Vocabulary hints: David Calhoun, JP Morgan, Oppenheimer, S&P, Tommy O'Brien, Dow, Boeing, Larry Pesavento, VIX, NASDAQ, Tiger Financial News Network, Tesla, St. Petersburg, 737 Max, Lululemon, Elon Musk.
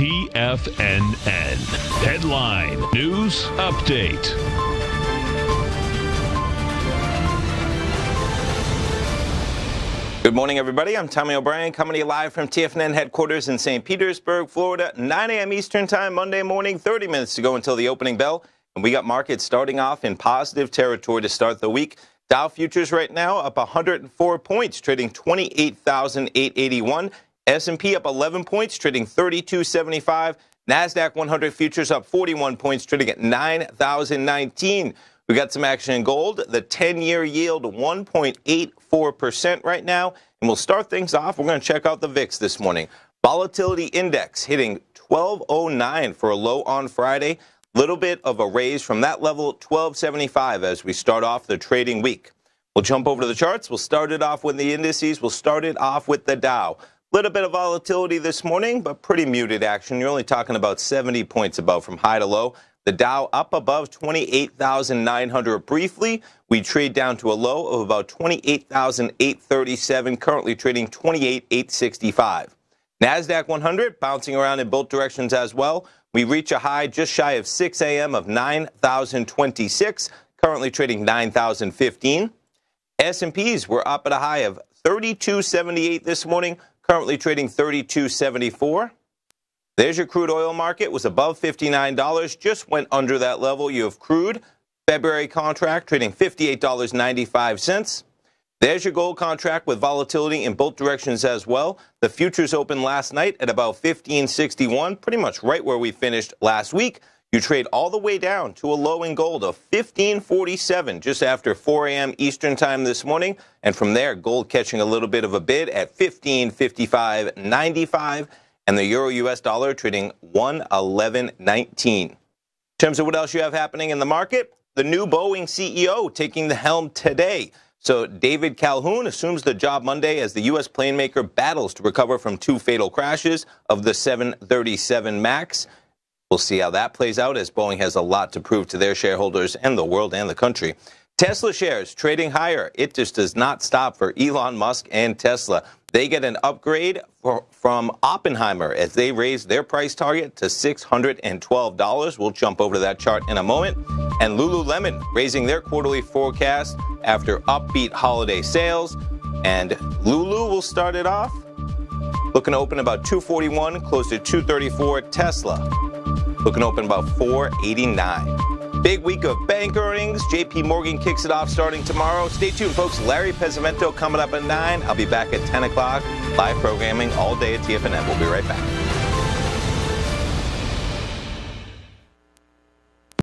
TFNN. Headline News Update. Good morning, everybody. I'm Tommy O'Brien, coming to you live from TFNN headquarters in St. Petersburg, Florida, 9 a.m. Eastern Time, Monday morning, 30 minutes to go until the opening bell. And we got markets starting off in positive territory to start the week. Dow futures right now up 104 points, trading 28,881. S&P up 11 points, trading 3275. NASDAQ 100 futures up 41 points, trading at 9,019. We got some action in gold. The 10-year yield 1.84% right now. And we'll start things off. We're going to check out the VIX this morning. Volatility index hitting 1209 for a low on Friday. Little bit of a raise from that level, 1275, as we start off the trading week. We'll jump over to the charts. We'll start it off with the indices. We'll start it off with the Dow. Little bit of volatility this morning, but pretty muted action. You're only talking about 70 points above from high to low. The Dow up above 28,900 briefly. We trade down to a low of about 28,837, currently trading 28,865. NASDAQ 100 bouncing around in both directions as well. We reach a high just shy of 6 a.m. of 9,026, currently trading 9,015. S&Ps were up at a high of 3278 this morning, currently trading 3274. There's your crude oil market. It was above $59, just went under that level. You have crude, February contract, trading $58.95. There's your gold contract with volatility in both directions as well. The futures opened last night at about 1561, pretty much right where we finished last week. You trade all the way down to a low in gold of 1547 just after 4 a.m. Eastern time this morning. And from there, gold catching a little bit of a bid at 1555.95 and the euro US dollar trading 111.19. In terms of what else you have happening in the market, the new Boeing CEO taking the helm today. So David Calhoun assumes the job Monday as the U.S. plane maker battles to recover from two fatal crashes of the 737 Max. We'll see how that plays out, as Boeing has a lot to prove to their shareholders and the world and the country. Tesla shares trading higher. It just does not stop for Elon Musk and Tesla. They get an upgrade from Oppenheimer as they raise their price target to $612. We'll jump over to that chart in a moment. And Lululemon raising their quarterly forecast after upbeat holiday sales. And Lulu will start it off looking to open about 241, close to 234. Tesla looking to open about 489. Big week of bank earnings. JP Morgan kicks it off starting tomorrow. Stay tuned, folks. Larry Pesavento coming up at 9. I'll be back at 10 o'clock. Live programming all day at TFNN. We'll be right back.